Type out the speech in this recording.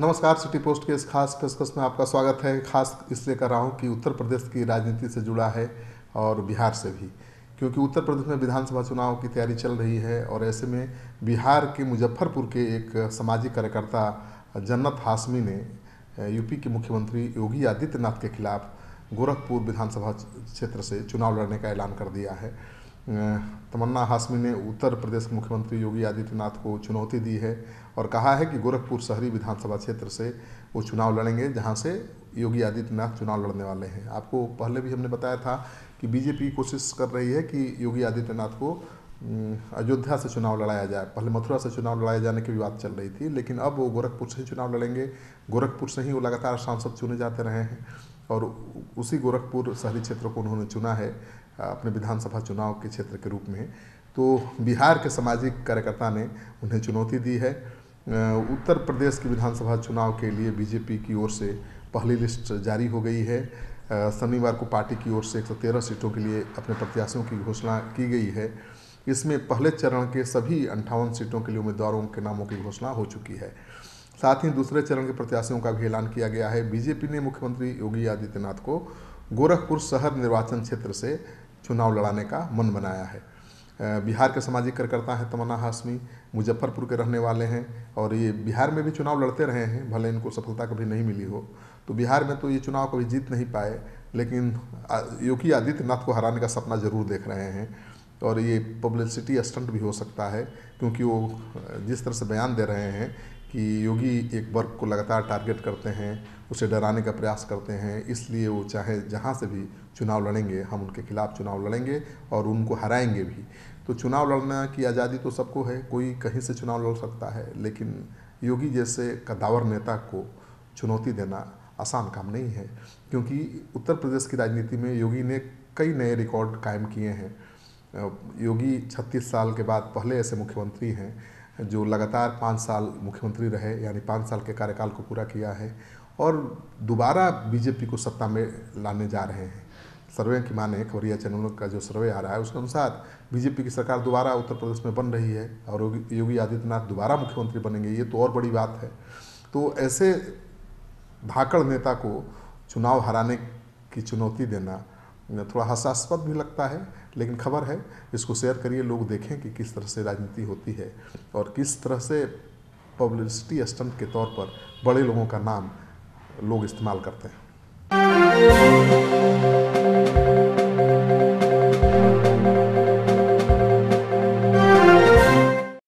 नमस्कार, city post के इस खास पेशकश में आपका स्वागत है। खास इसलिए कर रहा हूँ कि उत्तर प्रदेश की राजनीति से जुड़ा है और बिहार से भी, क्योंकि उत्तर प्रदेश में विधानसभा चुनाव की तैयारी चल रही है और ऐसे में बिहार के मुजफ्फरपुर के एक सामाजिक कार्यकर्ता जन्नत हाशमी ने यूपी के मुख्यमंत्री योगी आदित्यनाथ के खिलाफ गोरखपुर विधानसभा क्षेत्र से चुनाव लड़ने का ऐलान कर दिया है। तमन्ना हाशमी ने उत्तर प्रदेश के मुख्यमंत्री योगी आदित्यनाथ को चुनौती दी है और कहा है कि गोरखपुर शहरी विधानसभा क्षेत्र से वो चुनाव लड़ेंगे, जहां से योगी आदित्यनाथ चुनाव लड़ने वाले हैं। आपको पहले भी हमने बताया था कि बीजेपी कोशिश कर रही है कि योगी आदित्यनाथ को अयोध्या से चुनाव लड़ाया जाए। पहले मथुरा से चुनाव लड़ाए जाने की भी बात चल रही थी, लेकिन अब वो गोरखपुर से ही चुनाव लड़ेंगे। गोरखपुर से ही वो लगातार सांसद चुने जाते रहे हैं और उसी गोरखपुर शहरी क्षेत्र को उन्होंने चुना है अपने विधानसभा चुनाव के क्षेत्र के रूप में। तो बिहार के सामाजिक कार्यकर्ता ने उन्हें चुनौती दी है। उत्तर प्रदेश के विधानसभा चुनाव के लिए बीजेपी की ओर से पहली लिस्ट जारी हो गई है। शनिवार को पार्टी की ओर से 113 सीटों के लिए अपने प्रत्याशियों की घोषणा की गई है। इसमें पहले चरण के सभी 58 सीटों के लिए उम्मीदवारों के नामों की घोषणा हो चुकी है। साथ ही दूसरे चरण के प्रत्याशियों का भी ऐलान किया गया है। बीजेपी ने मुख्यमंत्री योगी आदित्यनाथ को गोरखपुर शहर निर्वाचन क्षेत्र से चुनाव लड़ाने का मन बनाया है। बिहार के सामाजिक कार्यकर्ता हैं तमन्ना हाशमी, मुजफ्फरपुर के रहने वाले हैं और ये बिहार में भी चुनाव लड़ते रहे हैं, भले इनको सफलता कभी नहीं मिली हो। तो बिहार में तो ये चुनाव कभी जीत नहीं पाए, लेकिन योगी आदित्यनाथ को हराने का सपना जरूर देख रहे हैं और ये पब्लिसिटी स्टंट भी हो सकता है, क्योंकि वो जिस तरह से बयान दे रहे हैं कि योगी एक वर्ग को लगातार टारगेट करते हैं, उसे डराने का प्रयास करते हैं, इसलिए वो चाहे जहाँ से भी चुनाव लड़ेंगे, हम उनके खिलाफ चुनाव लड़ेंगे और उनको हराएंगे भी। तो चुनाव लड़ने की आज़ादी तो सबको है, कोई कहीं से चुनाव लड़ सकता है, लेकिन योगी जैसे कद्दावर नेता को चुनौती देना आसान काम नहीं है, क्योंकि उत्तर प्रदेश की राजनीति में योगी ने कई नए रिकॉर्ड कायम किए हैं। योगी 36 साल के बाद पहले ऐसे मुख्यमंत्री हैं जो लगातार 5 साल मुख्यमंत्री रहे, यानी 5 साल के कार्यकाल को पूरा किया है और दोबारा बीजेपी को सत्ता में लाने जा रहे हैं। सर्वे की माने खबरिया चैनलों का जो सर्वे आ रहा है, उसके अनुसार बीजेपी की सरकार दोबारा उत्तर प्रदेश में बन रही है और योगी आदित्यनाथ दोबारा मुख्यमंत्री बनेंगे। ये तो और बड़ी बात है। तो ऐसे धाकड़ नेता को चुनाव हराने की चुनौती देना थोड़ा हास्यास्पद भी लगता है, लेकिन खबर है। इसको शेयर करिए, लोग देखें कि किस तरह से राजनीति होती है और किस तरह से पब्लिसिटी स्टंट के तौर पर बड़े लोगों का नाम लोग इस्तेमाल करते हैं।